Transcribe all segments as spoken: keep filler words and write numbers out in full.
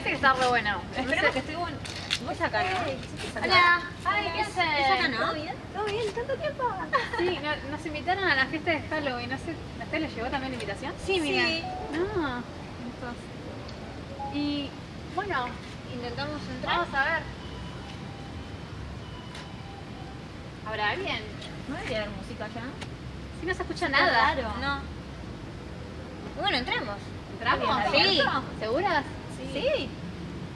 parece que está re bueno. Esperemos que esté bueno. Voy a sacar. Hola. Ay, ¿qué hacen? ¿Qué ¿Todo bien? ¿Todo bien? ¿Tanto tiempo? Sí, no, nos invitaron a la fiesta de Halloween. No sé, ¿a usted les llegó también la invitación? Sí, mira. Sí. Ah, entonces. Y bueno, intentamos entrar. Vamos a ver. ¿Habrá alguien? ¿No debería haber música allá? Sí, no se escucha nada. Claro. No. Bueno, entremos. ¿Entramos? Sí. ¿Seguras? Sí. Sí.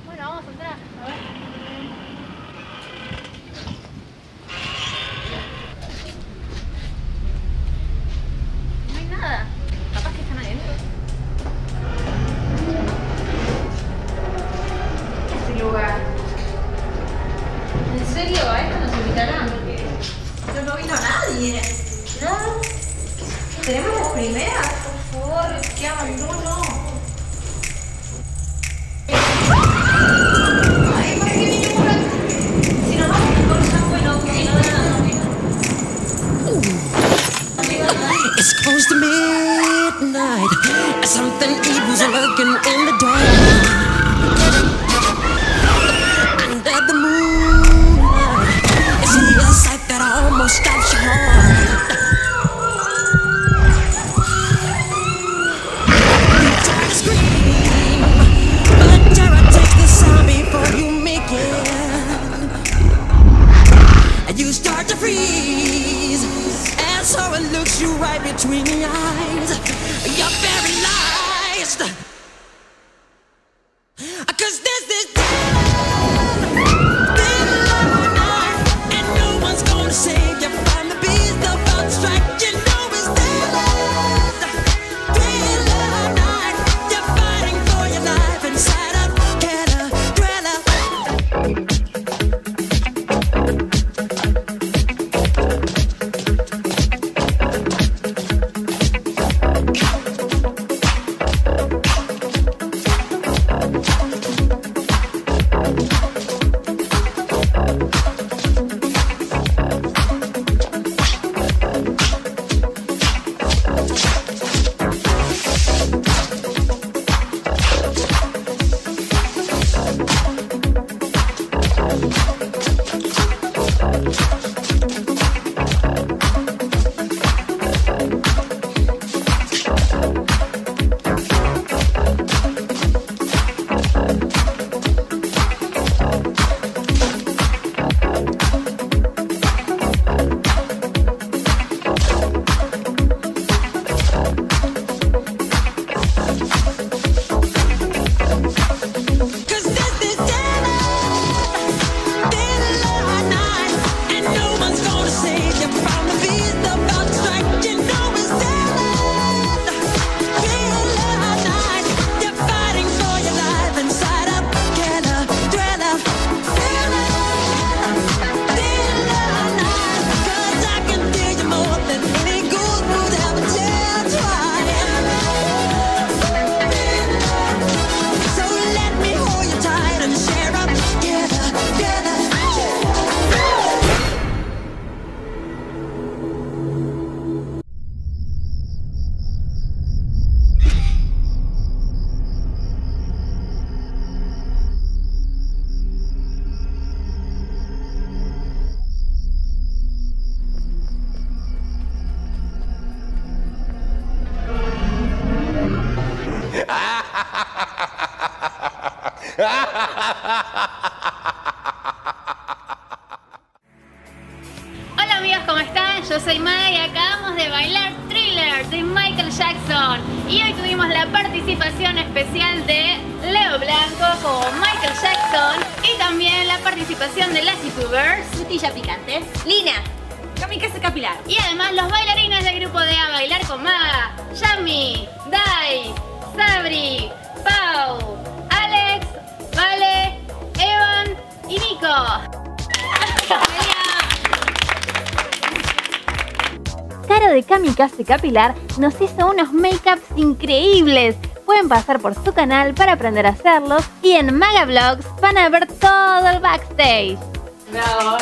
Bueno, vamos a entrar. A ver. No hay nada. Capaz que están adentro. Este lugar. ¿En serio? ¿A esto nos invitarán? Porque no vino nadie. No. ¿Tenemos las primeras? ¿Qué hay? No, no. Ay, ¿para qué niño por aquí? Si no, no, no, no, no, no, no, no. It's close to midnight. Something evil's lurking in the dark. Under the moonlight, it's a sight that almost stops your heart. And so it looks you right between the eyes. You're paralyzed. Cause there's this devil, devil on your mind, and no one's gonna save you from the beast of our track. You know it's devil, devil on night. You're fighting for your life inside a caterpillar. Hola amigos, ¿cómo están? Yo soy Maga y acabamos de bailar Thriller de Michael Jackson. Y hoy tuvimos la participación especial de Leo Blanco como Michael Jackson. Y también la participación de las youtubers Frutilla Picante, Lyna, Kamikaze Capilar. Y además los bailarines del grupo de A Bailar con Maga, Yami, Dai, Sabry, Pau, Vale, Evan y Nico. Caro de Kamikaze Capilar nos hizo unos make-ups increíbles. Pueden pasar por su canal para aprender a hacerlos. Y en Maga Vlogs van a ver todo el backstage. Bravo.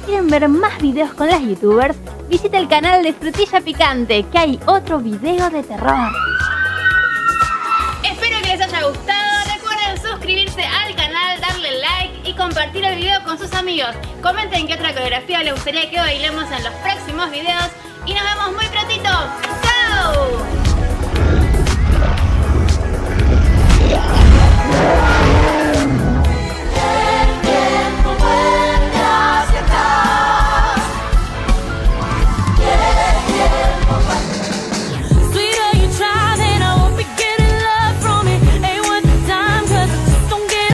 Si quieren ver más videos con las youtubers, visita el canal de Frutilla Picante, que hay otro video de terror. haya gustado. Recuerden suscribirse al canal, darle like y compartir el video con sus amigos. Comenten qué otra coreografía les gustaría que bailemos en los próximos videos. Y nos vemos muy prontito. ¡Chao!